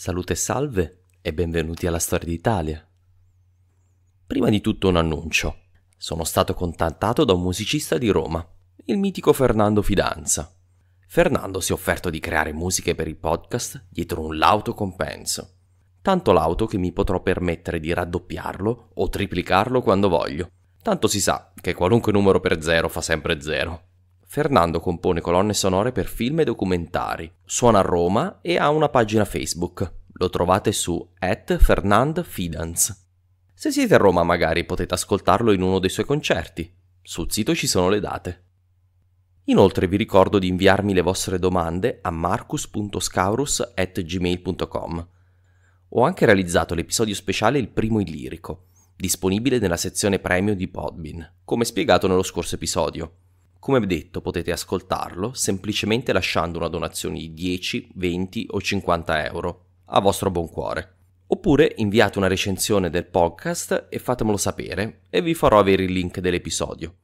Salute e salve e benvenuti alla Storia d'Italia. Prima di tutto un annuncio. Sono stato contattato da un musicista di Roma, il mitico Fernando Fidanza. Fernando si è offerto di creare musiche per il podcast dietro un lauto compenso. Tanto lauto che mi potrò permettere di raddoppiarlo o triplicarlo quando voglio. Tanto si sa che qualunque numero per zero fa sempre zero. Fernando compone colonne sonore per film e documentari, suona a Roma e ha una pagina Facebook. Lo trovate su @fernandfidanz. Se siete a Roma magari potete ascoltarlo in uno dei suoi concerti. Sul sito ci sono le date. Inoltre vi ricordo di inviarmi le vostre domande a marcus.scaurus@gmail.com. Ho anche realizzato l'episodio speciale Il Primo Illirico, disponibile nella sezione premium di Podbean, come spiegato nello scorso episodio. Come detto, potete ascoltarlo semplicemente lasciando una donazione di 10, 20 o 50 euro, a vostro buon cuore. Oppure inviate una recensione del podcast e fatemelo sapere e vi farò avere il link dell'episodio.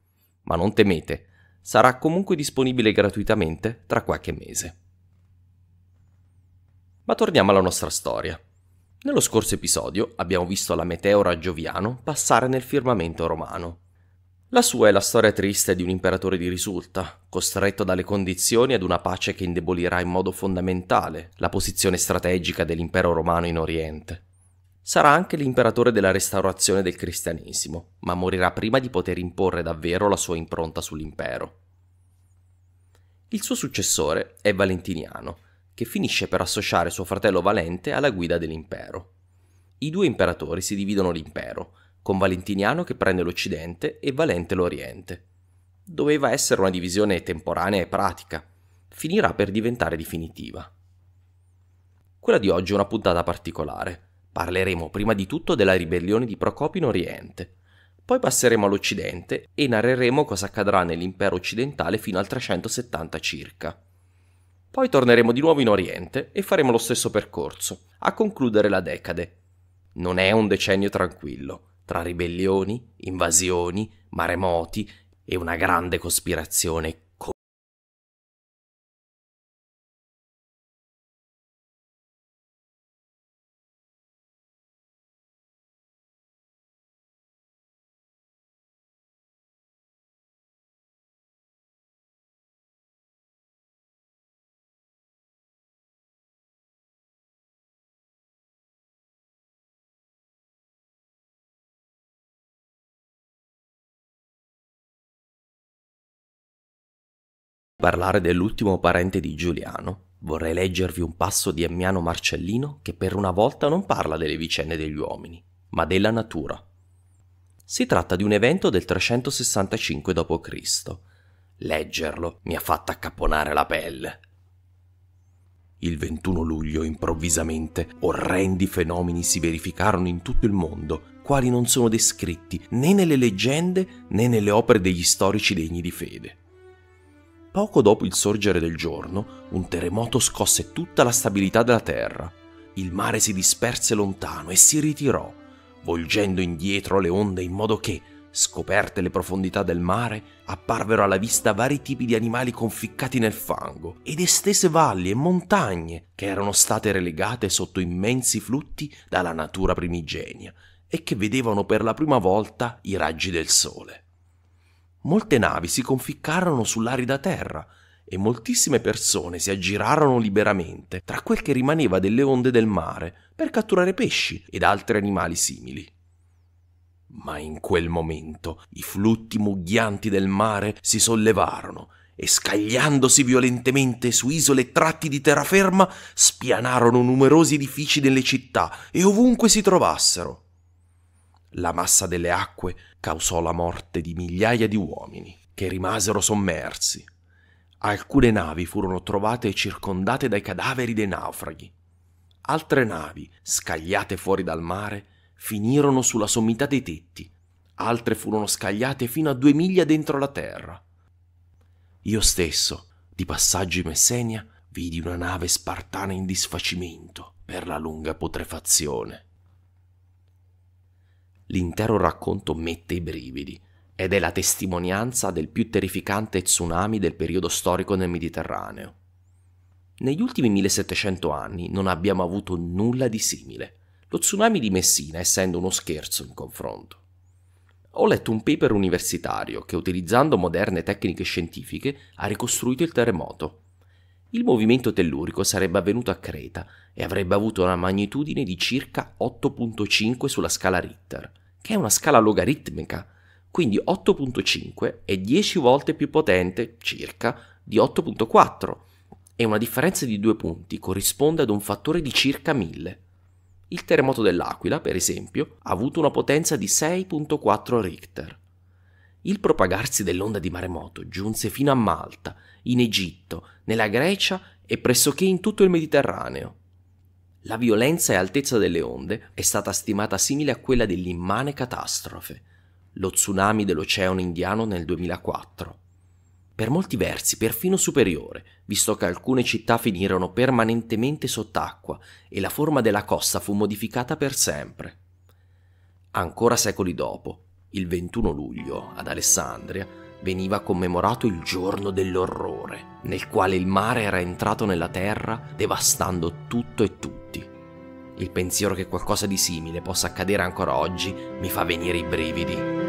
Ma non temete, sarà comunque disponibile gratuitamente tra qualche mese. Ma torniamo alla nostra storia. Nello scorso episodio abbiamo visto la meteora Gioviano passare nel firmamento romano. La sua è la storia triste di un imperatore di risulta, costretto dalle condizioni ad una pace che indebolirà in modo fondamentale la posizione strategica dell'impero romano in Oriente. Sarà anche l'imperatore della restaurazione del cristianesimo, ma morirà prima di poter imporre davvero la sua impronta sull'impero. Il suo successore è Valentiniano, che finisce per associare suo fratello Valente alla guida dell'impero. I due imperatori si dividono l'impero, con Valentiniano che prende l'Occidente e Valente l'Oriente. Doveva essere una divisione temporanea e pratica, finirà per diventare definitiva. Quella di oggi è una puntata particolare. Parleremo prima di tutto della ribellione di Procopio in Oriente, poi passeremo all'Occidente e narreremo cosa accadrà nell'impero occidentale fino al 370 circa. Poi torneremo di nuovo in Oriente e faremo lo stesso percorso, a concludere la decade. Non è un decennio tranquillo, tra ribellioni, invasioni, maremoti e una grande cospirazione. Per parlare dell'ultimo parente di Giuliano, vorrei leggervi un passo di Ammiano Marcellino che per una volta non parla delle vicende degli uomini, ma della natura. Si tratta di un evento del 365 d.C. Leggerlo mi ha fatto accapponare la pelle. Il 21 luglio, improvvisamente, orrendi fenomeni si verificarono in tutto il mondo, quali non sono descritti né nelle leggende né nelle opere degli storici degni di fede. Poco dopo il sorgere del giorno, un terremoto scosse tutta la stabilità della terra. Il mare si disperse lontano e si ritirò, volgendo indietro le onde in modo che, scoperte le profondità del mare, apparvero alla vista vari tipi di animali conficcati nel fango ed estese valli e montagne che erano state relegate sotto immensi flutti dalla natura primigenia e che vedevano per la prima volta i raggi del sole. Molte navi si conficcarono sull'arida terra e moltissime persone si aggirarono liberamente tra quel che rimaneva delle onde del mare per catturare pesci ed altri animali simili. Ma in quel momento i flutti mugghianti del mare si sollevarono e scagliandosi violentemente su isole e tratti di terraferma spianarono numerosi edifici delle città e ovunque si trovassero. La massa delle acque causò la morte di migliaia di uomini, che rimasero sommersi. Alcune navi furono trovate circondate dai cadaveri dei naufraghi. Altre navi, scagliate fuori dal mare, finirono sulla sommità dei tetti. Altre furono scagliate fino a 2 miglia dentro la terra. Io stesso, di passaggio in Messenia, vidi una nave spartana in disfacimento per la lunga putrefazione. L'intero racconto mette i brividi ed è la testimonianza del più terrificante tsunami del periodo storico nel Mediterraneo. Negli ultimi 1700 anni non abbiamo avuto nulla di simile, lo tsunami di Messina essendo uno scherzo in confronto. Ho letto un paper universitario che, utilizzando moderne tecniche scientifiche, ha ricostruito il terremoto. Il movimento tellurico sarebbe avvenuto a Creta e avrebbe avuto una magnitudine di circa 8.5 sulla scala Richter, che è una scala logaritmica, quindi 8.5 è 10 volte più potente, circa, di 8.4, e una differenza di 2 punti corrisponde ad un fattore di circa 1000. Il terremoto dell'Aquila, per esempio, ha avuto una potenza di 6.4 Richter. Il propagarsi dell'onda di maremoto giunse fino a Malta, in Egitto, nella Grecia e pressoché in tutto il Mediterraneo. La violenza e altezza delle onde è stata stimata simile a quella dell'immane catastrofe, lo tsunami dell'Oceano Indiano nel 2004. Per molti versi perfino superiore, visto che alcune città finirono permanentemente sott'acqua e la forma della costa fu modificata per sempre. Ancora secoli dopo, il 21 luglio, ad Alessandria, veniva commemorato il giorno dell'orrore, nel quale il mare era entrato nella terra, devastando tutto e tutti. Il pensiero che qualcosa di simile possa accadere ancora oggi mi fa venire i brividi.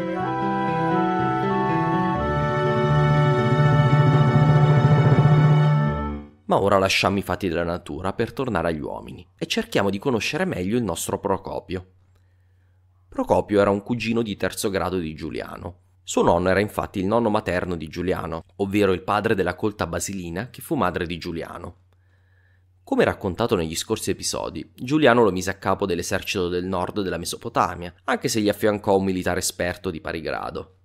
Ma ora lasciamo i fatti della natura per tornare agli uomini e cerchiamo di conoscere meglio il nostro Procopio. Procopio era un cugino di terzo grado di Giuliano. Suo nonno era infatti il nonno materno di Giuliano, ovvero il padre della colta Basilina che fu madre di Giuliano. Come raccontato negli scorsi episodi, Giuliano lo mise a capo dell'esercito del nord della Mesopotamia, anche se gli affiancò un militare esperto di pari grado.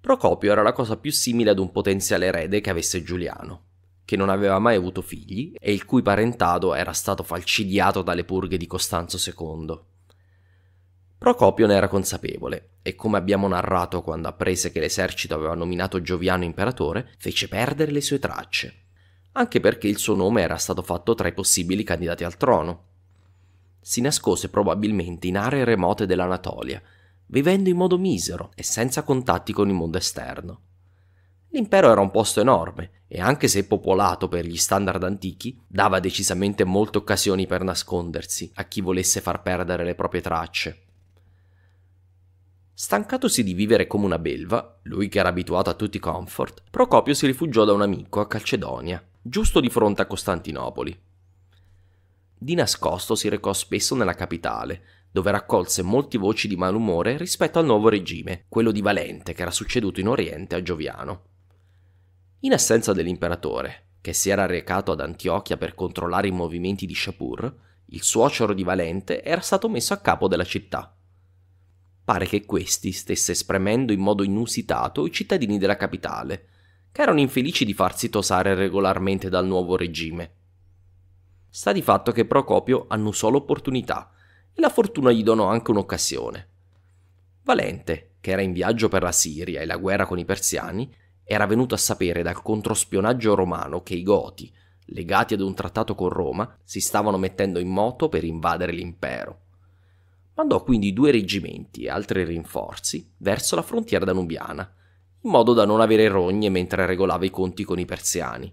Procopio era la cosa più simile ad un potenziale erede che avesse Giuliano, che non aveva mai avuto figli e il cui parentado era stato falcidiato dalle purghe di Costanzo II. Procopio ne era consapevole e, come abbiamo narrato quando apprese che l'esercito aveva nominato Gioviano imperatore, fece perdere le sue tracce, anche perché il suo nome era stato fatto tra i possibili candidati al trono. Si nascose probabilmente in aree remote dell'Anatolia, vivendo in modo misero e senza contatti con il mondo esterno. L'impero era un posto enorme e, anche se popolato per gli standard antichi, dava decisamente molte occasioni per nascondersi a chi volesse far perdere le proprie tracce. Stancatosi di vivere come una belva, lui che era abituato a tutti i comfort, Procopio si rifugiò da un amico a Calcedonia, giusto di fronte a Costantinopoli. Di nascosto si recò spesso nella capitale, dove raccolse molti voci di malumore rispetto al nuovo regime, quello di Valente che era succeduto in Oriente a Gioviano. In assenza dell'imperatore, che si era recato ad Antiochia per controllare i movimenti di Shapur, il suocero di Valente era stato messo a capo della città. Pare che questi stesse spremendo in modo inusitato i cittadini della capitale, che erano infelici di farsi tosare regolarmente dal nuovo regime. Sta di fatto che Procopio annusò l'opportunità e la fortuna gli donò anche un'occasione. Valente, che era in viaggio per la Siria e la guerra con i persiani, era venuto a sapere dal controspionaggio romano che i Goti, legati ad un trattato con Roma, si stavano mettendo in moto per invadere l'impero. Mandò quindi 2 reggimenti e altri rinforzi verso la frontiera danubiana, in modo da non avere rogne mentre regolava i conti con i persiani.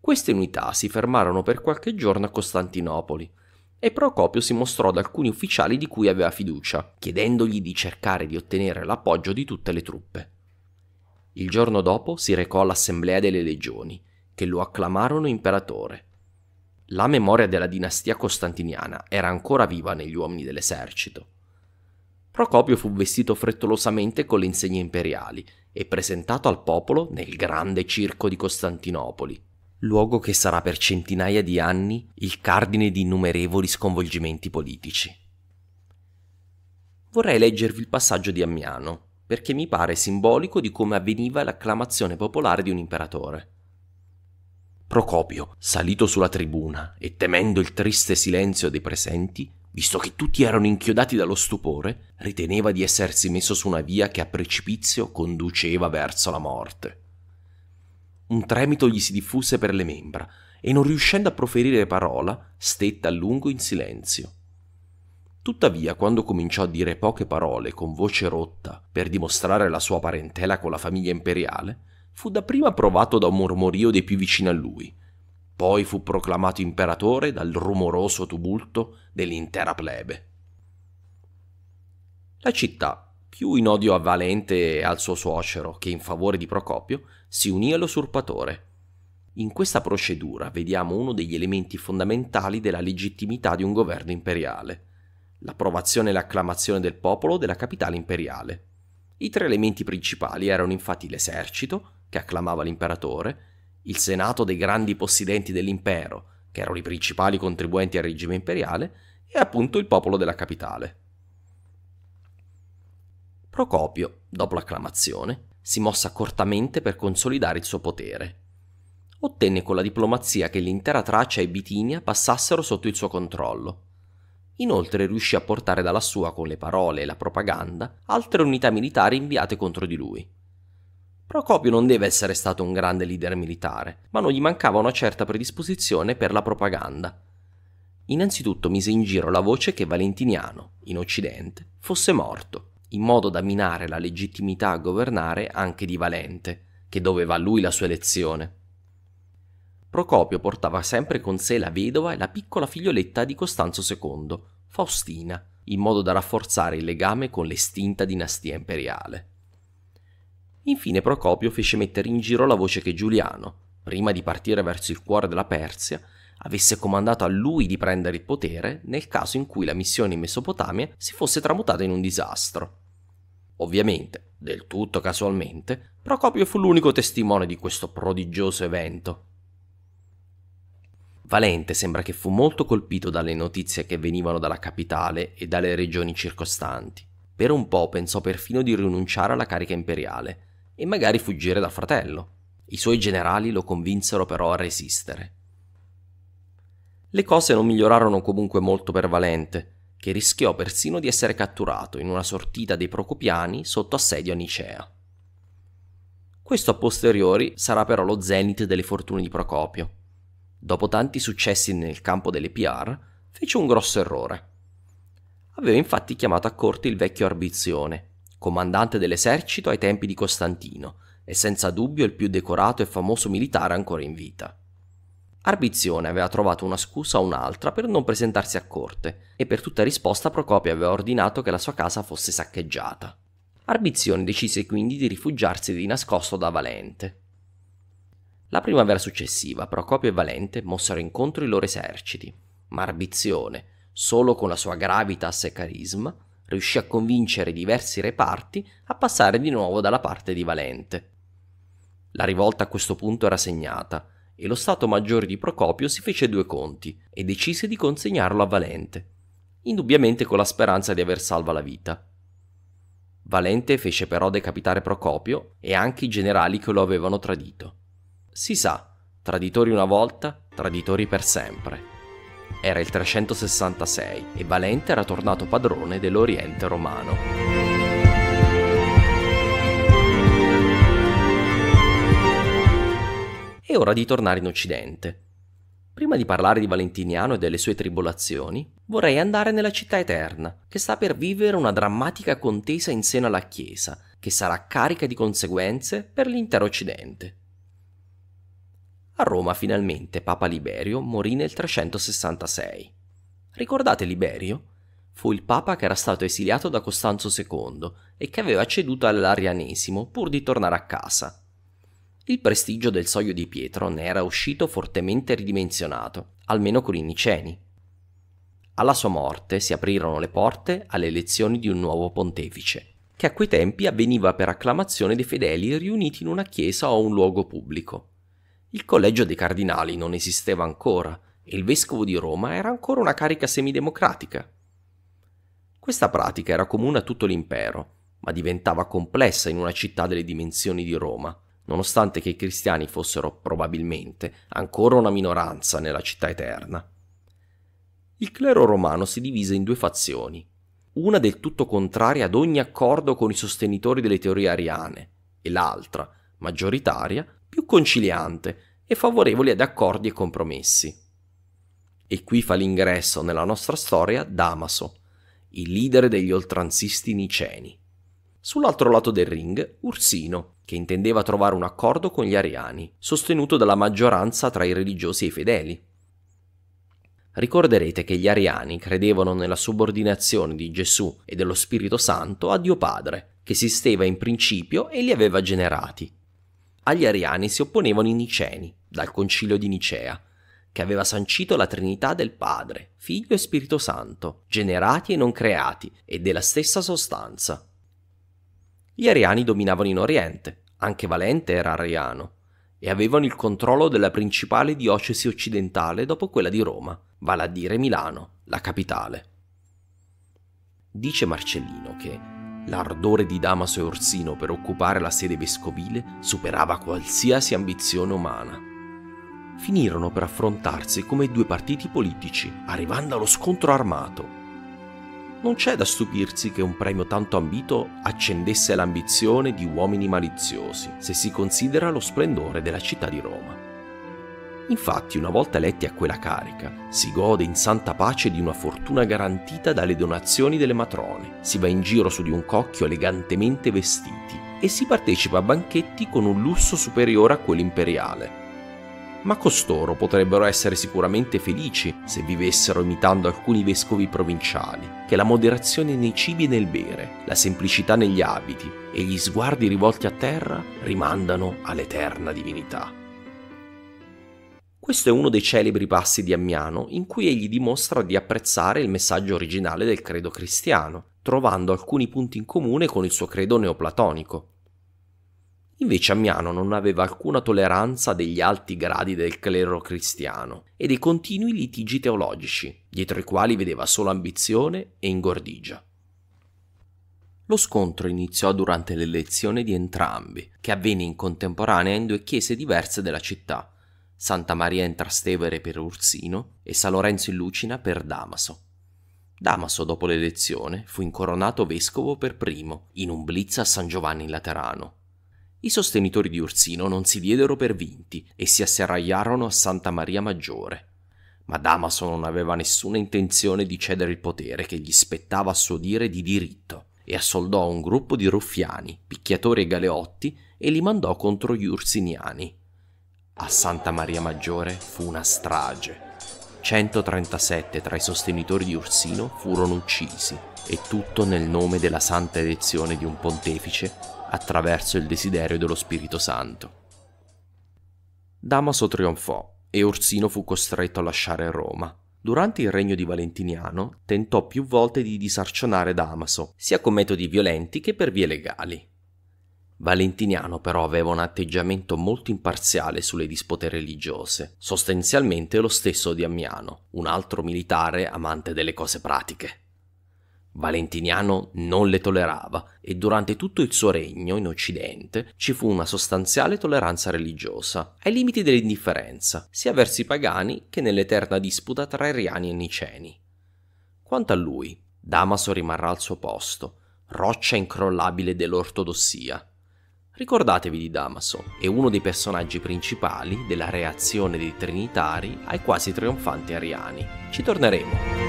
Queste unità si fermarono per qualche giorno a Costantinopoli e Procopio si mostrò ad alcuni ufficiali di cui aveva fiducia, chiedendogli di cercare di ottenere l'appoggio di tutte le truppe. Il giorno dopo si recò all'assemblea delle legioni, che lo acclamarono imperatore. La memoria della dinastia costantiniana era ancora viva negli uomini dell'esercito. Procopio fu vestito frettolosamente con le insegne imperiali e presentato al popolo nel grande circo di Costantinopoli, luogo che sarà per centinaia di anni il cardine di innumerevoli sconvolgimenti politici. Vorrei leggervi il passaggio di Ammiano, perché mi pare simbolico di come avveniva l'acclamazione popolare di un imperatore. Procopio, salito sulla tribuna e temendo il triste silenzio dei presenti, visto che tutti erano inchiodati dallo stupore, riteneva di essersi messo su una via che a precipizio conduceva verso la morte. Un tremito gli si diffuse per le membra e, non riuscendo a proferire parola, stette a lungo in silenzio. Tuttavia, quando cominciò a dire poche parole con voce rotta per dimostrare la sua parentela con la famiglia imperiale, fu dapprima provato da un mormorio dei più vicini a lui, Poi fu proclamato imperatore dal rumoroso tumulto dell'intera plebe. La città, più in odio a Valente e al suo suocero che in favore di Procopio, si unì all'usurpatore. In questa procedura vediamo uno degli elementi fondamentali della legittimità di un governo imperiale: l'approvazione e l'acclamazione del popolo della capitale imperiale. I tre elementi principali erano infatti l'esercito, che acclamava l'imperatore, il senato dei grandi possidenti dell'impero, che erano i principali contribuenti al regime imperiale, e appunto il popolo della capitale. Procopio, dopo l'acclamazione, si mosse accortamente per consolidare il suo potere. Ottenne con la diplomazia che l'intera Tracia e Bitinia passassero sotto il suo controllo. Inoltre riuscì a portare dalla sua, con le parole e la propaganda, altre unità militari inviate contro di lui. Procopio non deve essere stato un grande leader militare, ma non gli mancava una certa predisposizione per la propaganda. Innanzitutto mise in giro la voce che Valentiniano, in Occidente, fosse morto, in modo da minare la legittimità a governare anche di Valente, che doveva a lui la sua elezione. Procopio portava sempre con sé la vedova e la piccola figlioletta di Costanzo II, Faustina, in modo da rafforzare il legame con l'estinta dinastia imperiale. Infine Procopio fece mettere in giro la voce che Giuliano, prima di partire verso il cuore della Persia, avesse comandato a lui di prendere il potere nel caso in cui la missione in Mesopotamia si fosse tramutata in un disastro. Ovviamente, del tutto casualmente, Procopio fu l'unico testimone di questo prodigioso evento. Valente sembra che fu molto colpito dalle notizie che venivano dalla capitale e dalle regioni circostanti. Per un po' pensò perfino di rinunciare alla carica imperiale e magari fuggire dal fratello. I suoi generali lo convinsero però a resistere. Le cose non migliorarono comunque molto per Valente, che rischiò persino di essere catturato in una sortita dei Procopiani sotto assedio a Nicea. Questo a posteriori sarà però lo zenit delle fortune di Procopio. Dopo tanti successi nel campo delle PR, fece un grosso errore. Aveva infatti chiamato a corte il vecchio Arbizione, comandante dell'esercito ai tempi di Costantino e senza dubbio il più decorato e famoso militare ancora in vita. Arbizione aveva trovato una scusa o un'altra per non presentarsi a corte e per tutta risposta Procopio aveva ordinato che la sua casa fosse saccheggiata. Arbizione decise quindi di rifugiarsi di nascosto da Valente. La primavera successiva Procopio e Valente mossero incontro i loro eserciti, ma Arbizione, solo con la sua gravitas e carisma, riuscì a convincere diversi reparti a passare di nuovo dalla parte di Valente. La rivolta a questo punto era segnata e lo Stato Maggiore di Procopio si fece due conti e decise di consegnarlo a Valente, indubbiamente con la speranza di aver salva la vita. Valente fece però decapitare Procopio e anche i generali che lo avevano tradito. Si sa, traditori una volta, traditori per sempre. Era il 366 e Valente era tornato padrone dell'Oriente romano. È ora di tornare in Occidente. Prima di parlare di Valentiniano e delle sue tribolazioni, vorrei andare nella città eterna, che sta per vivere una drammatica contesa in seno alla Chiesa, che sarà carica di conseguenze per l'intero Occidente. A Roma finalmente Papa Liberio morì nel 366. Ricordate Liberio? Fu il papa che era stato esiliato da Costanzo II e che aveva ceduto all'arianesimo pur di tornare a casa. Il prestigio del soglio di Pietro ne era uscito fortemente ridimensionato, almeno con i niceni. Alla sua morte si aprirono le porte alle elezioni di un nuovo pontefice, che a quei tempi avveniva per acclamazione dei fedeli riuniti in una chiesa o un luogo pubblico. Il collegio dei cardinali non esisteva ancora e il vescovo di Roma era ancora una carica semidemocratica. Questa pratica era comune a tutto l'impero, ma diventava complessa in una città delle dimensioni di Roma, nonostante che i cristiani fossero probabilmente ancora una minoranza nella città eterna. Il clero romano si divise in due fazioni, una del tutto contraria ad ogni accordo con i sostenitori delle teorie ariane e l'altra, maggioritaria, più conciliante e favorevoli ad accordi e compromessi. E qui fa l'ingresso nella nostra storia Damaso, il leader degli oltranzisti niceni. Sull'altro lato del ring, Ursino, che intendeva trovare un accordo con gli ariani, sostenuto dalla maggioranza tra i religiosi e i fedeli. Ricorderete che gli ariani credevano nella subordinazione di Gesù e dello Spirito Santo a Dio Padre, che esisteva in principio e li aveva generati. Agli ariani si opponevano i niceni, dal concilio di Nicea, che aveva sancito la Trinità del Padre, Figlio e Spirito Santo, generati e non creati, e della stessa sostanza. Gli ariani dominavano in Oriente, anche Valente era ariano, e avevano il controllo della principale diocesi occidentale dopo quella di Roma, vale a dire Milano, la capitale. Dice Marcellino che l'ardore di Damaso e Ursino per occupare la sede vescovile superava qualsiasi ambizione umana. Finirono per affrontarsi come due partiti politici, arrivando allo scontro armato. Non c'è da stupirsi che un premio tanto ambito accendesse l'ambizione di uomini maliziosi, se si considera lo splendore della città di Roma. Infatti, una volta eletti a quella carica, si gode in santa pace di una fortuna garantita dalle donazioni delle matrone, si va in giro su di un cocchio elegantemente vestiti e si partecipa a banchetti con un lusso superiore a quello imperiale. Ma costoro potrebbero essere sicuramente felici se vivessero imitando alcuni vescovi provinciali, che la moderazione nei cibi e nel bere, la semplicità negli abiti e gli sguardi rivolti a terra rimandano all'eterna divinità. Questo è uno dei celebri passi di Ammiano in cui egli dimostra di apprezzare il messaggio originale del credo cristiano, trovando alcuni punti in comune con il suo credo neoplatonico. Invece Ammiano non aveva alcuna tolleranza degli alti gradi del clero cristiano e dei continui litigi teologici, dietro i quali vedeva solo ambizione e ingordigia. Lo scontro iniziò durante l'elezione di entrambi, che avvenne in contemporanea in due chiese diverse della città, Santa Maria in Trastevere per Ursino e San Lorenzo in Lucina per Damaso. Damaso, dopo l'elezione, fu incoronato vescovo per primo, in un blitz a San Giovanni in Laterano. I sostenitori di Ursino non si diedero per vinti e si asserragliarono a Santa Maria Maggiore, ma Damaso non aveva nessuna intenzione di cedere il potere che gli spettava a suo dire di diritto e assoldò un gruppo di ruffiani, picchiatori e galeotti e li mandò contro gli ursiniani. A Santa Maria Maggiore fu una strage. 137 tra i sostenitori di Ursino furono uccisi e tutto nel nome della santa elezione di un pontefice attraverso il desiderio dello Spirito Santo. Damaso trionfò e Ursino fu costretto a lasciare Roma. Durante il regno di Valentiniano tentò più volte di disarcionare Damaso, sia con metodi violenti che per vie legali. Valentiniano però aveva un atteggiamento molto imparziale sulle dispute religiose, sostanzialmente lo stesso di Ammiano, un altro militare amante delle cose pratiche. Valentiniano non le tollerava e durante tutto il suo regno in Occidente ci fu una sostanziale tolleranza religiosa, ai limiti dell'indifferenza, sia verso i pagani che nell'eterna disputa tra ariani e niceni. Quanto a lui, Damaso rimarrà al suo posto, roccia incrollabile dell'ortodossia. Ricordatevi di Damaso, è uno dei personaggi principali della reazione dei trinitari ai quasi trionfanti ariani. Ci torneremo.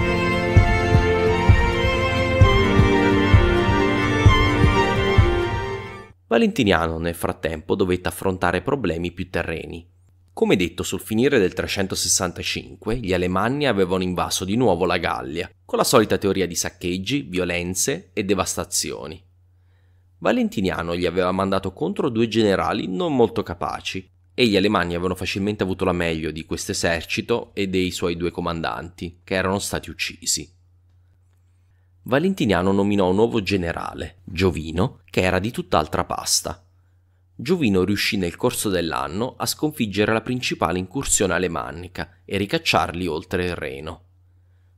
Valentiniano nel frattempo dovette affrontare problemi più terreni. Come detto, sul finire del 365 gli Alemanni avevano invaso di nuovo la Gallia, con la solita teoria di saccheggi, violenze e devastazioni. Valentiniano gli aveva mandato contro due generali non molto capaci e gli Alemanni avevano facilmente avuto la meglio di questo esercito e dei suoi due comandanti, che erano stati uccisi. Valentiniano nominò un nuovo generale, Giovino, che era di tutt'altra pasta. Giovino riuscì nel corso dell'anno a sconfiggere la principale incursione alemannica e ricacciarli oltre il Reno.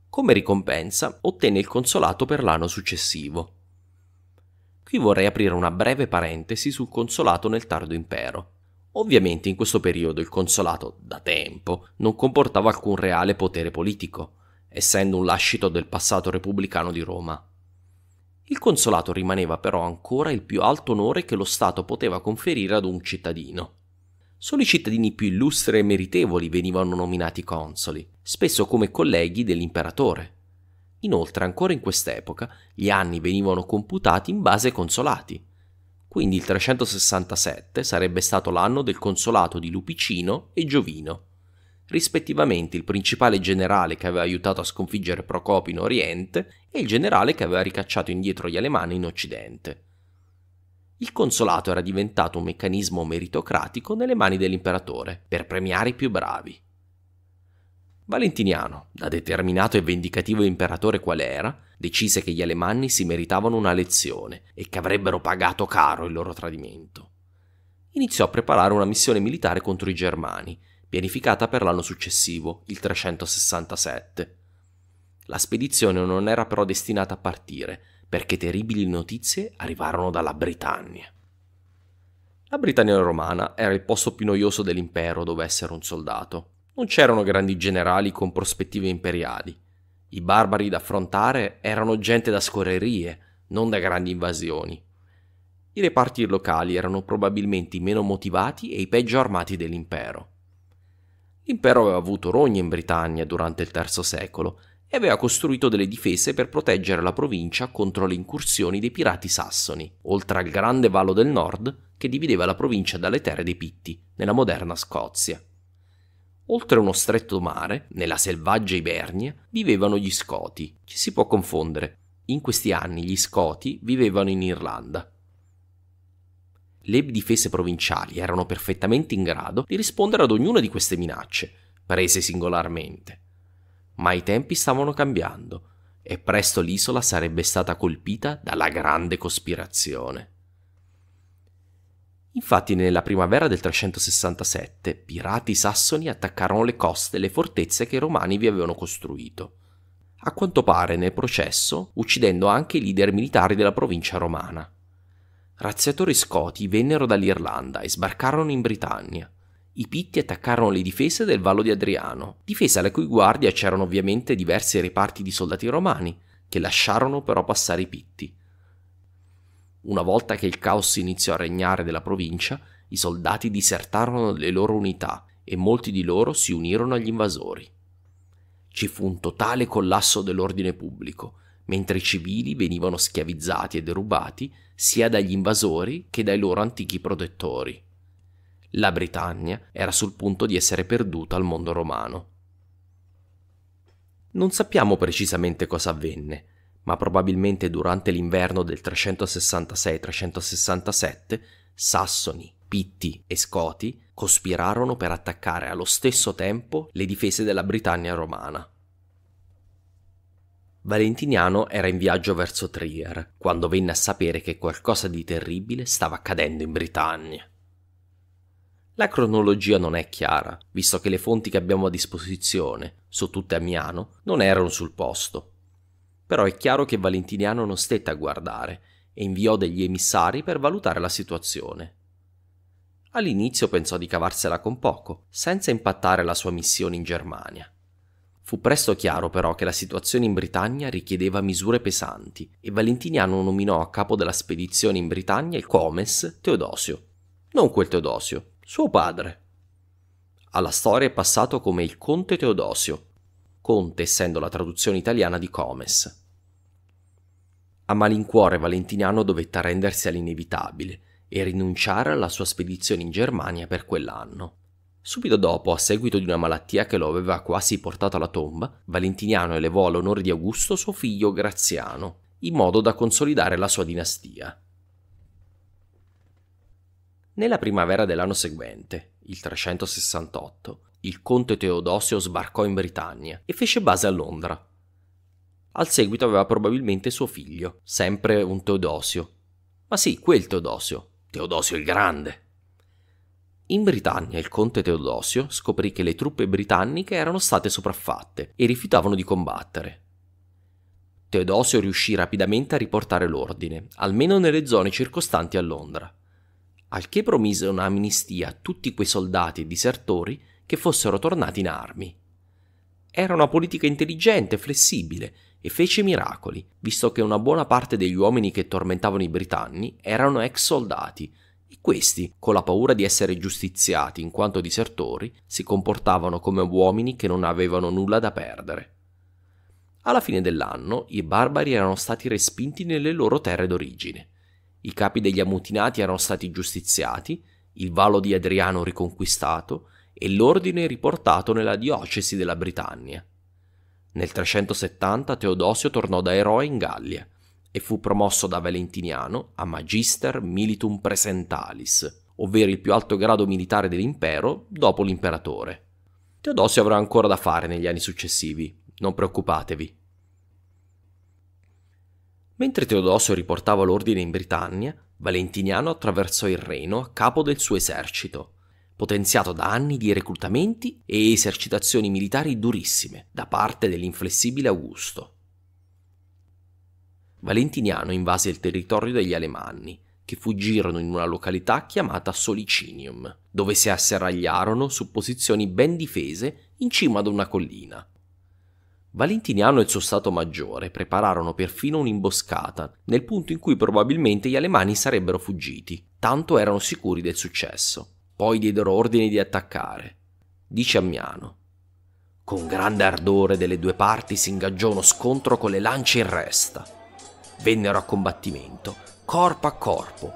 Come ricompensa ottenne il consolato per l'anno successivo. Qui vorrei aprire una breve parentesi sul consolato nel tardo impero. Ovviamente in questo periodo il consolato, da tempo, non comportava alcun reale potere politico, essendo un lascito del passato repubblicano di Roma. Il consolato rimaneva però ancora il più alto onore che lo Stato poteva conferire ad un cittadino. Solo i cittadini più illustri e meritevoli venivano nominati consoli, spesso come colleghi dell'imperatore. Inoltre, ancora in quest'epoca, gli anni venivano computati in base ai consolati. Quindi il 367 sarebbe stato l'anno del consolato di Lupicino e Giovino. Rispettivamente il principale generale che aveva aiutato a sconfiggere Procopio in Oriente e il generale che aveva ricacciato indietro gli Alemanni in Occidente. Il consolato era diventato un meccanismo meritocratico nelle mani dell'imperatore, per premiare i più bravi. Valentiniano, da determinato e vendicativo imperatore qual era, decise che gli Alemanni si meritavano una lezione e che avrebbero pagato caro il loro tradimento. Iniziò a preparare una missione militare contro i Germani, pianificata per l'anno successivo, il 367. La spedizione non era però destinata a partire, perché terribili notizie arrivarono dalla Britannia. La Britannia romana era il posto più noioso dell'impero dove essere un soldato. Non c'erano grandi generali con prospettive imperiali. I barbari da affrontare erano gente da scorrerie, non da grandi invasioni. I reparti locali erano probabilmente i meno motivati e i peggio armati dell'impero. L'impero aveva avuto rogne in Britannia durante il III secolo e aveva costruito delle difese per proteggere la provincia contro le incursioni dei pirati sassoni, oltre al grande vallo del nord che divideva la provincia dalle terre dei Pitti, nella moderna Scozia. Oltre uno stretto mare, nella selvaggia Ibernia, vivevano gli Scoti. Ci si può confondere. In questi anni gli Scoti vivevano in Irlanda. Le difese provinciali erano perfettamente in grado di rispondere ad ognuna di queste minacce, prese singolarmente. Ma i tempi stavano cambiando e presto l'isola sarebbe stata colpita dalla grande cospirazione. Infatti nella primavera del 367 pirati sassoni attaccarono le coste e le fortezze che i romani vi avevano costruito, a quanto pare nel processo uccidendo anche i leader militari della provincia romana. Razziatori scoti vennero dall'Irlanda e sbarcarono in Britannia. I Pitti attaccarono le difese del Vallo di Adriano, difesa alla cui guardia c'erano ovviamente diversi reparti di soldati romani, che lasciarono però passare i Pitti. Una volta che il caos iniziò a regnare della provincia, i soldati disertarono le loro unità e molti di loro si unirono agli invasori. Ci fu un totale collasso dell'ordine pubblico, mentre i civili venivano schiavizzati e derubati sia dagli invasori che dai loro antichi protettori. La Britannia era sul punto di essere perduta al mondo romano. Non sappiamo precisamente cosa avvenne, ma probabilmente durante l'inverno del 366-367 Sassoni, Pitti e Scoti cospirarono per attaccare allo stesso tempo le difese della Britannia romana. Valentiniano era in viaggio verso Trier quando venne a sapere che qualcosa di terribile stava accadendo in Britannia. La cronologia non è chiara, visto che le fonti che abbiamo a disposizione, su tutte Ammiano, non erano sul posto. Però è chiaro che Valentiniano non stette a guardare e inviò degli emissari per valutare la situazione. All'inizio pensò di cavarsela con poco, senza impattare la sua missione in Germania. Fu presto chiaro però che la situazione in Britannia richiedeva misure pesanti e Valentiniano nominò a capo della spedizione in Britannia il comes Teodosio. Non quel Teodosio, suo padre. Alla storia è passato come il conte Teodosio, conte essendo la traduzione italiana di comes. A malincuore Valentiniano dovette arrendersi all'inevitabile e rinunciare alla sua spedizione in Germania per quell'anno. Subito dopo, a seguito di una malattia che lo aveva quasi portato alla tomba, Valentiniano elevò all'onore di Augusto suo figlio Graziano, in modo da consolidare la sua dinastia. Nella primavera dell'anno seguente, il 368, il conte Teodosio sbarcò in Britannia e fece base a Londra. Al seguito aveva probabilmente suo figlio, sempre un Teodosio. Ma sì, quel Teodosio, Teodosio il Grande. In Britannia il conte Teodosio scoprì che le truppe britanniche erano state sopraffatte e rifiutavano di combattere. Teodosio riuscì rapidamente a riportare l'ordine, almeno nelle zone circostanti a Londra, al che promise una amnistia a tutti quei soldati e disertori che fossero tornati in armi. Era una politica intelligente e flessibile e fece miracoli, visto che una buona parte degli uomini che tormentavano i britanni erano ex soldati e questi, con la paura di essere giustiziati in quanto disertori, si comportavano come uomini che non avevano nulla da perdere. Alla fine dell'anno i barbari erano stati respinti nelle loro terre d'origine, i capi degli ammutinati erano stati giustiziati, il Vallo di Adriano riconquistato e l'ordine riportato nella diocesi della Britannia. Nel 370 Teodosio tornò da eroe in Gallia e fu promosso da Valentiniano a Magister Militum Presentalis, ovvero il più alto grado militare dell'impero dopo l'imperatore. Teodosio avrà ancora da fare negli anni successivi, non preoccupatevi. Mentre Teodosio riportava l'ordine in Britannia, Valentiniano attraversò il Reno a capo del suo esercito, potenziato da anni di reclutamenti e esercitazioni militari durissime da parte dell'inflessibile Augusto. Valentiniano invase il territorio degli Alemanni, che fuggirono in una località chiamata Solicinium, dove si asseragliarono su posizioni ben difese in cima ad una collina. Valentiniano e il suo stato maggiore prepararono perfino un'imboscata nel punto in cui probabilmente gli Alemanni sarebbero fuggiti, tanto erano sicuri del successo. Poi diedero ordine di attaccare. Dice Ammiano: con grande ardore delle due parti si ingaggiò uno scontro con le lance in resta. Vennero a combattimento, corpo a corpo,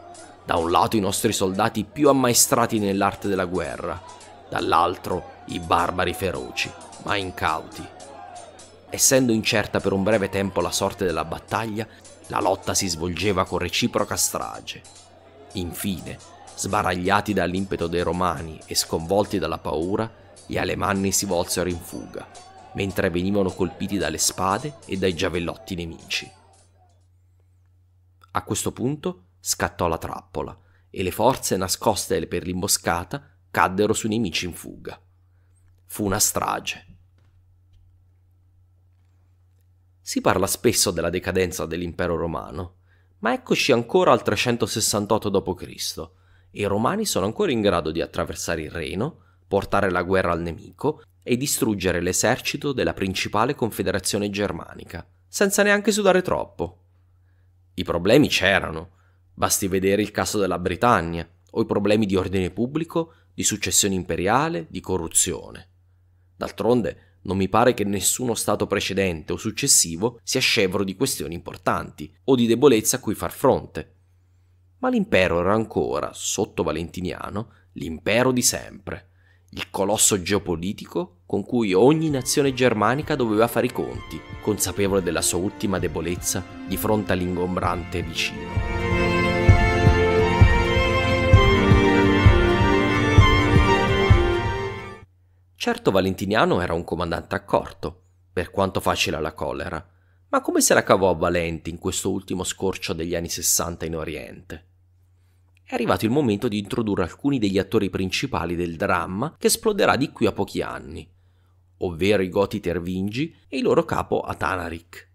da un lato i nostri soldati più ammaestrati nell'arte della guerra, dall'altro i barbari feroci, ma incauti. Essendo incerta per un breve tempo la sorte della battaglia, la lotta si svolgeva con reciproca strage. Infine, sbaragliati dall'impeto dei Romani e sconvolti dalla paura, gli Alemanni si volsero in fuga, mentre venivano colpiti dalle spade e dai giavellotti nemici. A questo punto scattò la trappola e le forze nascoste per l'imboscata caddero sui nemici in fuga. Fu una strage. Si parla spesso della decadenza dell'impero romano, ma eccoci ancora al 368 d.C., e i Romani sono ancora in grado di attraversare il Reno, portare la guerra al nemico e distruggere l'esercito della principale confederazione germanica, senza neanche sudare troppo. I problemi c'erano, basti vedere il caso della Britannia, o i problemi di ordine pubblico, di successione imperiale, di corruzione. D'altronde, non mi pare che nessuno stato precedente o successivo sia scevro di questioni importanti, o di debolezza a cui far fronte. Ma l'impero era ancora, sotto Valentiniano, l'impero di sempre, il colosso geopolitico con cui ogni nazione germanica doveva fare i conti, consapevole della sua ultima debolezza di fronte all'ingombrante vicino. Certo Valentiniano era un comandante accorto, per quanto facile alla collera, ma come se la cavò a Valente in questo ultimo scorcio degli anni 60 in Oriente? È arrivato il momento di introdurre alcuni degli attori principali del dramma che esploderà di qui a pochi anni, ovvero i Goti Tervingi e il loro capo Atanaric.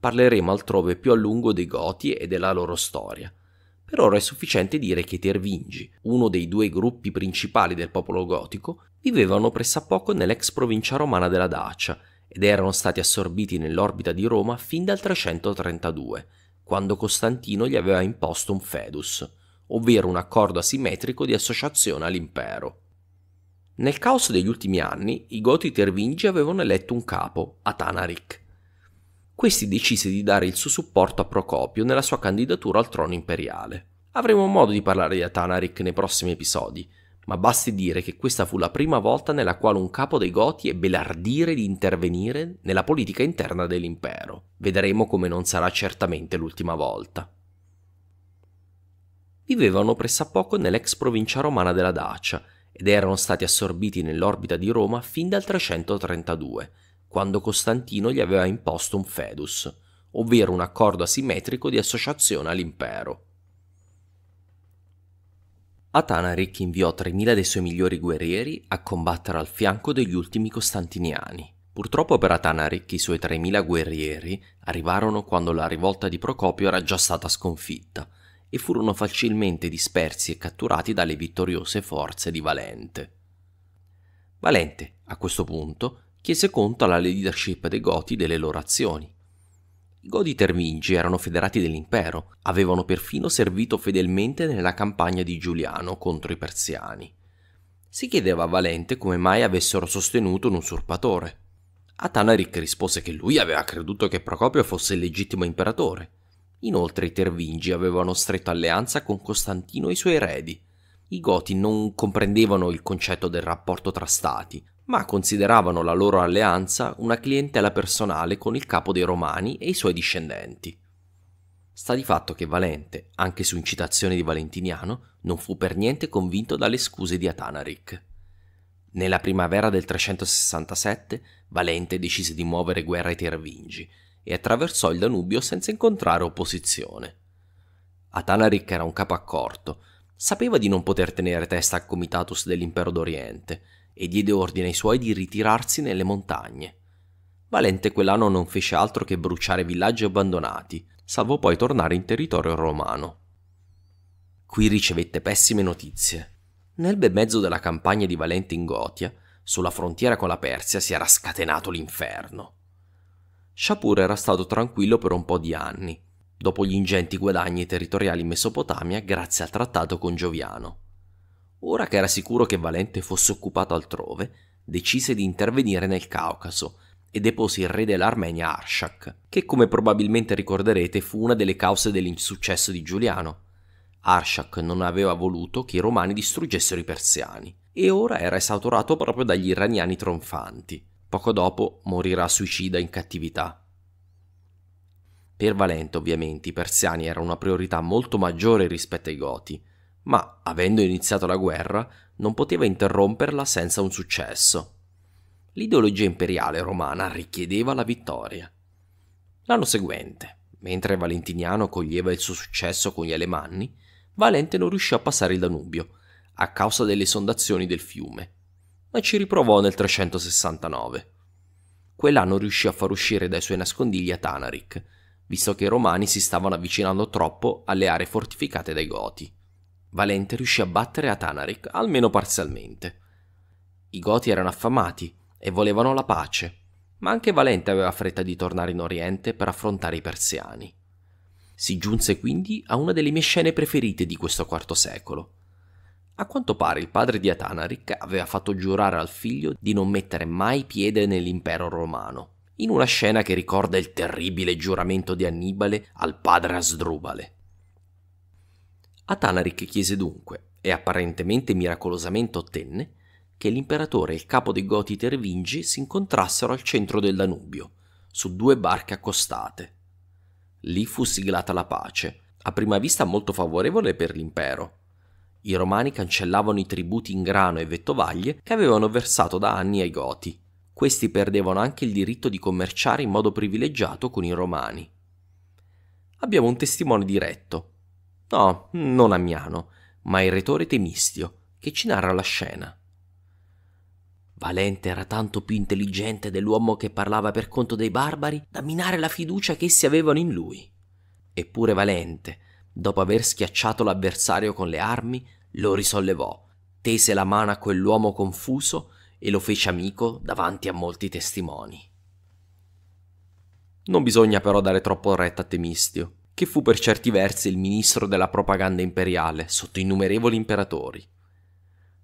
Parleremo altrove più a lungo dei Goti e della loro storia. Per ora è sufficiente dire che i Tervingi, uno dei due gruppi principali del popolo gotico, vivevano pressappoco nell'ex provincia romana della Dacia ed erano stati assorbiti nell'orbita di Roma fin dal 332, quando Costantino gli aveva imposto un Fedus, ovvero un accordo asimmetrico di associazione all'impero. Nel caos degli ultimi anni, i Goti Tervingi avevano eletto un capo, Atanaric. Questi decise di dare il suo supporto a Procopio nella sua candidatura al trono imperiale. Avremo modo di parlare di Atanaric nei prossimi episodi, ma basti dire che questa fu la prima volta nella quale un capo dei Goti ebbe l'ardire di intervenire nella politica interna dell'impero. Vedremo come non sarà certamente l'ultima volta. Vivevano pressappoco nell'ex provincia romana della Dacia ed erano stati assorbiti nell'orbita di Roma fin dal 332, quando Costantino gli aveva imposto un Fedus, ovvero un accordo asimmetrico di associazione all'impero. Atanaric inviò 3.000 dei suoi migliori guerrieri a combattere al fianco degli ultimi costantiniani. Purtroppo per Atanaric i suoi 3.000 guerrieri arrivarono quando la rivolta di Procopio era già stata sconfitta e furono facilmente dispersi e catturati dalle vittoriose forze di Valente. Valente, a questo punto, chiese conto alla leadership dei Goti delle loro azioni. I Goti Tervingi erano federati dell'impero, avevano perfino servito fedelmente nella campagna di Giuliano contro i Persiani. Si chiedeva a Valente come mai avessero sostenuto un usurpatore. Atanaric rispose che lui aveva creduto che Procopio fosse il legittimo imperatore. Inoltre i Tervingi avevano stretto alleanza con Costantino e i suoi eredi. I Goti non comprendevano il concetto del rapporto tra stati, ma consideravano la loro alleanza una clientela personale con il capo dei Romani e i suoi discendenti. Sta di fatto che Valente, anche su incitazione di Valentiniano, non fu per niente convinto dalle scuse di Atanaric. Nella primavera del 367 Valente decise di muovere guerra ai Tervingi e attraversò il Danubio senza incontrare opposizione. Atanaric era un capo accorto, sapeva di non poter tenere testa al comitatus dell'impero d'Oriente e diede ordine ai suoi di ritirarsi nelle montagne. Valente quell'anno non fece altro che bruciare villaggi abbandonati, salvo poi tornare in territorio romano. Qui ricevette pessime notizie. Nel bel mezzo della campagna di Valente in Gotia, sulla frontiera con la Persia, si era scatenato l'inferno. Shapur era stato tranquillo per un po' di anni, dopo gli ingenti guadagni territoriali in Mesopotamia grazie al trattato con Gioviano. Ora che era sicuro che Valente fosse occupato altrove, decise di intervenire nel Caucaso e depose il re dell'Armenia Arshak, che come probabilmente ricorderete fu una delle cause dell'insuccesso di Giuliano. Arshak non aveva voluto che i romani distruggessero i persiani e ora era esautorato proprio dagli iraniani trionfanti. Poco dopo morirà suicida in cattività. Per Valente ovviamente i persiani erano una priorità molto maggiore rispetto ai Goti, ma avendo iniziato la guerra non poteva interromperla senza un successo. L'ideologia imperiale romana richiedeva la vittoria. L'anno seguente, mentre Valentiniano coglieva il suo successo con gli Alemanni, Valente non riuscì a passare il Danubio a causa delle esondazioni del fiume, ma ci riprovò nel 369. Quell'anno riuscì a far uscire dai suoi nascondigli Atanaric, visto che i Romani si stavano avvicinando troppo alle aree fortificate dai Goti. Valente riuscì a battere Atanaric, almeno parzialmente. I Goti erano affamati e volevano la pace, ma anche Valente aveva fretta di tornare in Oriente per affrontare i persiani. Si giunse quindi a una delle mie scene preferite di questo IV secolo. A quanto pare il padre di Atanaric aveva fatto giurare al figlio di non mettere mai piede nell'impero romano, in una scena che ricorda il terribile giuramento di Annibale al padre Asdrubale. Atanaric chiese dunque, e apparentemente miracolosamente ottenne, che l'imperatore e il capo dei Goti Tervingi si incontrassero al centro del Danubio, su due barche accostate. Lì fu siglata la pace, a prima vista molto favorevole per l'impero. I Romani cancellavano i tributi in grano e vettovaglie che avevano versato da anni ai Goti. Questi perdevano anche il diritto di commerciare in modo privilegiato con i Romani. Abbiamo un testimone diretto. No, non Ammiano, ma il retore Temistio, che ci narra la scena. Valente era tanto più intelligente dell'uomo che parlava per conto dei barbari da minare la fiducia che essi avevano in lui. Eppure Valente, dopo aver schiacciato l'avversario con le armi, lo risollevò, tese la mano a quell'uomo confuso e lo fece amico davanti a molti testimoni. Non bisogna però dare troppo retta a Temistio, che fu per certi versi il ministro della propaganda imperiale sotto innumerevoli imperatori.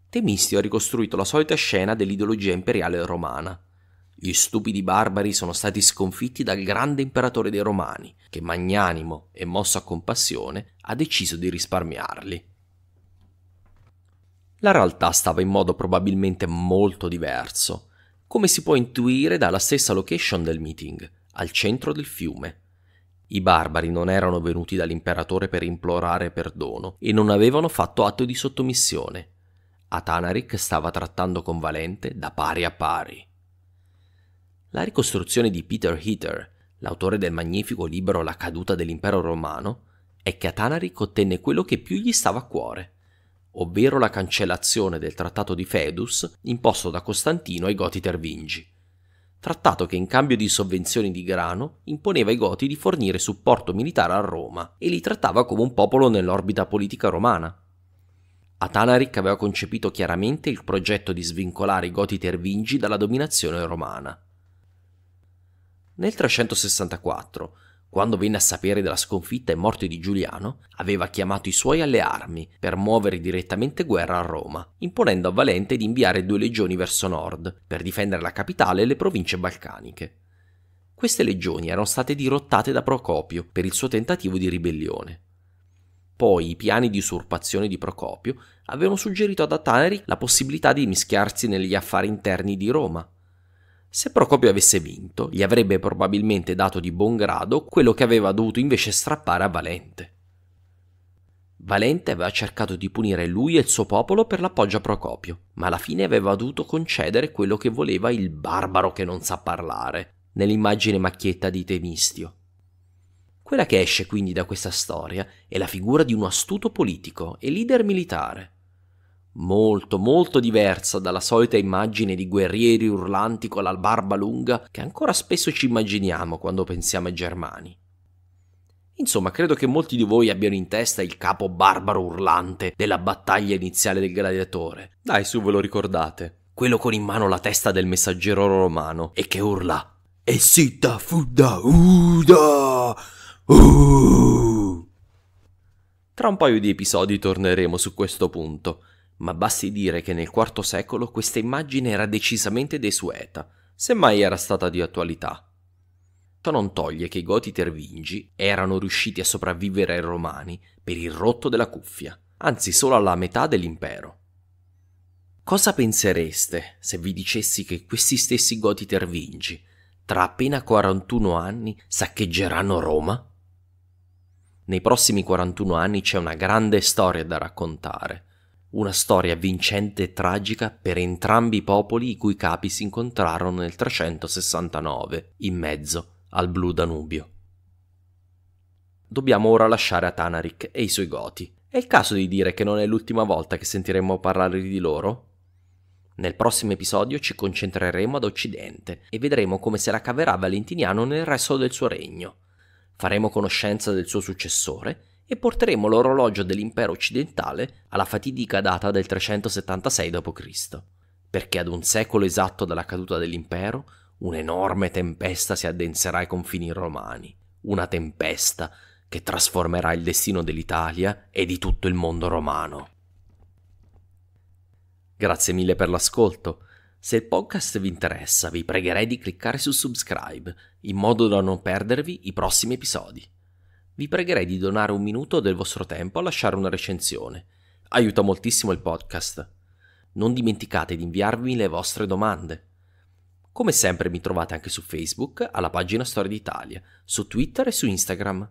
Temistio ha ricostruito la solita scena dell'ideologia imperiale romana. Gli stupidi barbari sono stati sconfitti dal grande imperatore dei Romani, che magnanimo e mosso a compassione ha deciso di risparmiarli. La realtà stava in modo probabilmente molto diverso, come si può intuire dalla stessa location del meeting, al centro del fiume. I barbari non erano venuti dall'imperatore per implorare perdono e non avevano fatto atto di sottomissione. Atanaric stava trattando con Valente da pari a pari. La ricostruzione di Peter Heather, l'autore del magnifico libro La caduta dell'impero romano, è che Atanaric ottenne quello che più gli stava a cuore, ovvero la cancellazione del trattato di Fedus imposto da Costantino ai Goti Tervingi, trattato che in cambio di sovvenzioni di grano imponeva ai Goti di fornire supporto militare a Roma e li trattava come un popolo nell'orbita politica romana. Atanaric aveva concepito chiaramente il progetto di svincolare i Goti Tervingi dalla dominazione romana. Nel 364 quando venne a sapere della sconfitta e morte di Giuliano, aveva chiamato i suoi alle armi per muovere direttamente guerra a Roma, imponendo a Valente di inviare 2 legioni verso nord per difendere la capitale e le province balcaniche. Queste legioni erano state dirottate da Procopio per il suo tentativo di ribellione. Poi i piani di usurpazione di Procopio avevano suggerito ad Atanaric la possibilità di mischiarsi negli affari interni di Roma. Se Procopio avesse vinto, gli avrebbe probabilmente dato di buon grado quello che aveva dovuto invece strappare a Valente. Valente aveva cercato di punire lui e il suo popolo per l'appoggio a Procopio, ma alla fine aveva dovuto concedere quello che voleva il barbaro che non sa parlare, nell'immagine macchietta di Temistio. Quella che esce quindi da questa storia è la figura di un astuto politico e leader militare, molto molto diversa dalla solita immagine di guerrieri urlanti con la barba lunga che ancora spesso ci immaginiamo quando pensiamo ai germani. Insomma, credo che molti di voi abbiano in testa il capo barbaro urlante della battaglia iniziale del gladiatore. Dai su, ve lo ricordate? Quello con in mano la testa del messaggero romano e che urla "E sita fudda uda uuuuh!". Tra un paio di episodi torneremo su questo punto, ma basti dire che nel IV secolo questa immagine era decisamente desueta, semmai era stata di attualità. Ciò non toglie che i Goti Tervingi erano riusciti a sopravvivere ai Romani per il rotto della cuffia, anzi solo alla metà dell'impero. Cosa pensereste se vi dicessi che questi stessi Goti Tervingi, tra appena 41 anni, saccheggeranno Roma? Nei prossimi 41 anni c'è una grande storia da raccontare. Una storia vincente e tragica per entrambi i popoli i cui capi si incontrarono nel 369, in mezzo al blu Danubio. Dobbiamo ora lasciare Atanaric e i suoi Goti. È il caso di dire che non è l'ultima volta che sentiremo parlare di loro? Nel prossimo episodio ci concentreremo ad Occidente e vedremo come se la caverà Valentiniano nel resto del suo regno. Faremo conoscenza del suo successore e porteremo l'orologio dell'impero occidentale alla fatidica data del 376 d.C., perché ad un secolo esatto dalla caduta dell'impero un'enorme tempesta si addenserà ai confini romani, una tempesta che trasformerà il destino dell'Italia e di tutto il mondo romano. Grazie mille per l'ascolto. Se il podcast vi interessa, vi pregherei di cliccare su subscribe, in modo da non perdervi i prossimi episodi. Vi pregherei di donare 1 minuto del vostro tempo a lasciare una recensione. Aiuta moltissimo il podcast. Non dimenticate di inviarmi le vostre domande. Come sempre mi trovate anche su Facebook, alla pagina Storia d'Italia, su Twitter e su Instagram.